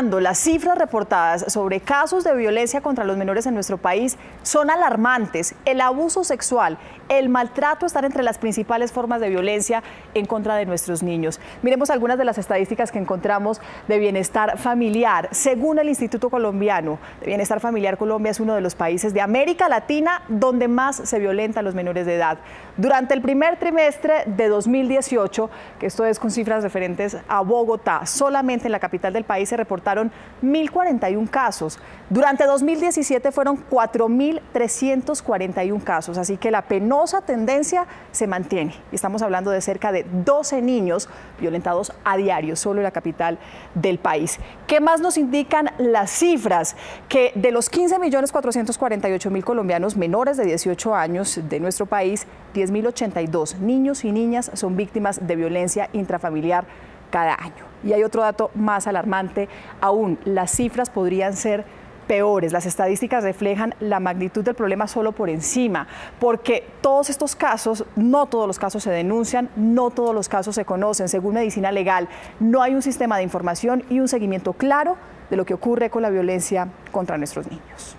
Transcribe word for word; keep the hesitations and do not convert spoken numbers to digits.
Las cifras reportadas sobre casos de violencia contra los menores en nuestro país son alarmantes. El abuso sexual, el maltrato están entre las principales formas de violencia en contra de nuestros niños. Miremos algunas de las estadísticas que encontramos de Bienestar Familiar. Según el Instituto Colombiano de Bienestar Familiar, Colombia es uno de los países de América Latina donde más se violentan los menores de edad. Durante el primer trimestre de dos mil dieciocho, que esto es con cifras referentes a Bogotá, solamente en la capital del país se reportaron mil cuarenta y uno casos. Durante dos mil diecisiete fueron cuatro mil trescientos cuarenta y uno casos, así que la penosa tendencia se mantiene. Estamos hablando de cerca de doce niños violentados a diario, solo en la capital del país. ¿Qué más nos indican las cifras? Que de los quince millones cuatrocientos cuarenta y ocho mil colombianos menores de dieciocho años de nuestro país, diez mil ochenta y dos niños y niñas son víctimas de violencia intrafamiliar cada año. Y hay otro dato más alarmante aún, las cifras podrían ser peores. Las estadísticas reflejan la magnitud del problema solo por encima, porque todos estos casos, no todos los casos se denuncian, no todos los casos se conocen. Según Medicina Legal, no hay un sistema de información y un seguimiento claro de lo que ocurre con la violencia contra nuestros niños.